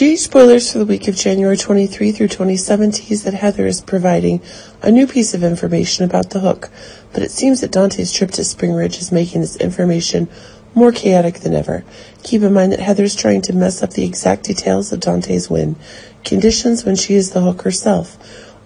Today's spoilers for the week of January 23 through 27 tease that Heather is providing a new piece of information about The Hook, but it seems that Dante's trip to Spring Ridge is making this information more chaotic than ever. Keep in mind that Heather's trying to mess up the exact details of Dante's win conditions when she is The Hook herself.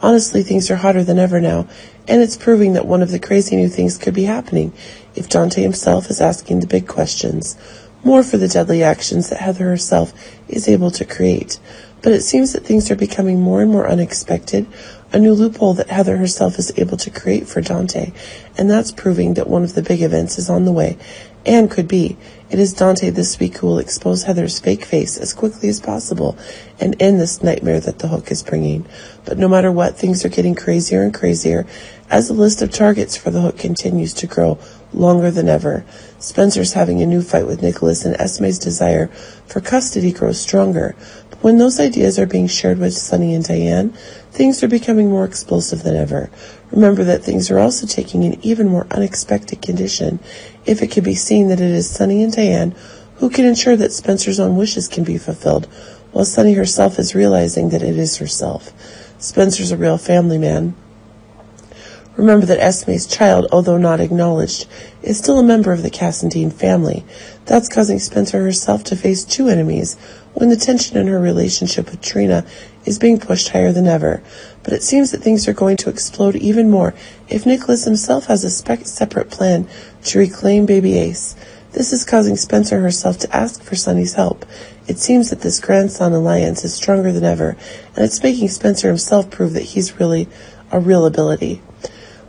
Honestly, things are hotter than ever now, and it's proving that one of the crazy new things could be happening if Dante himself is asking the big questions, more for the deadly actions that Heather herself is able to create. But it seems that things are becoming more and more unexpected, a new loophole that Heather herself is able to create for Dante, and that's proving that one of the big events is on the way, and could be. It is Dante this week who will expose Heather's fake face as quickly as possible and end this nightmare that The Hook is bringing. But no matter what, things are getting crazier and crazier as the list of targets for The Hook continues to grow longer than ever. Spencer's having a new fight with Nicholas, and Esme's desire for custody grows stronger. But when those ideas are being shared with Sunny and Diane, things are becoming more explosive than ever. Remember that things are also taking an even more unexpected condition if it can be seen that it is Sunny and Diane who can ensure that Spencer's own wishes can be fulfilled, while Sunny herself is realizing that it is herself. Spencer's a real family man. Remember that Esme's child, although not acknowledged, is still a member of the Cassidine family. That's causing Spencer herself to face two enemies when the tension in her relationship with Trina is being pushed higher than ever. But it seems that things are going to explode even more if Nicholas himself has a separate plan to reclaim baby Ace. This is causing Spencer herself to ask for Sunny's help. It seems that this grandson alliance is stronger than ever, and it's making Spencer himself prove that he's really a real ability.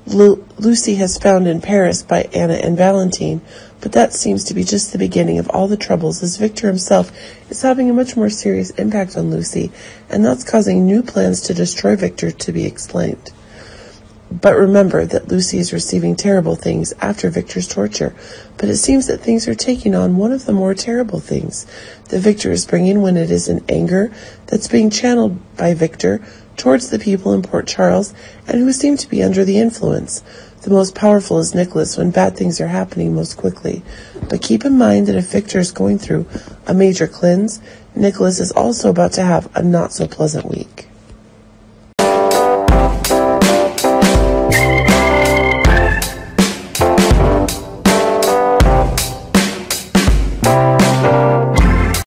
Lucy has found in Paris by Anna and Valentine, but that seems to be just the beginning of all the troubles, as Victor himself is having a much more serious impact on Lucy, and that's causing new plans to destroy Victor to be explained. But remember that Lucy is receiving terrible things after Victor's torture, but it seems that things are taking on one of the more terrible things that Victor is bringing, when it is an anger that's being channeled by Victor towards the people in Port Charles and who seem to be under the influence. The most powerful is Nicholas when bad things are happening most quickly. But keep in mind that if Victor is going through a major cleanse, Nicholas is also about to have a not so pleasant week.